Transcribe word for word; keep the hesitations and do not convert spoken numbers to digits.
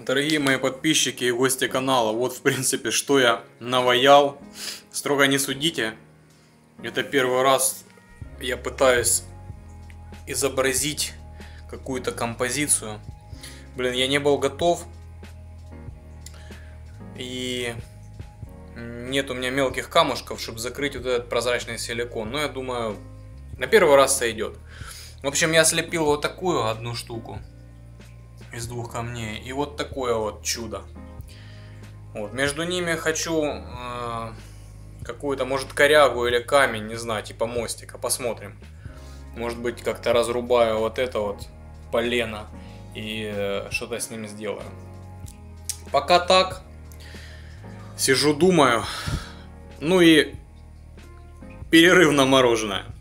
дорогие мои подписчики и гости канала, вот в принципе, что я наваял. Строго не судите, это первый раз я пытаюсь изобразить какую-то композицию. Блин, я не был готов, и нет у меня мелких камушков, чтобы закрыть вот этот прозрачный силикон. Но я думаю, на первый раз сойдет. В общем, я слепил вот такую одну штуку из двух камней и вот такое вот чудо. Вот между ними хочу э, какую-то, может, корягу или камень, не знаю, типа мостика. Посмотрим. Может быть, как-то разрубаю вот это вот полено и э, что-то с ним сделаю. Пока так. Сижу, думаю. Ну и перерыв на мороженое.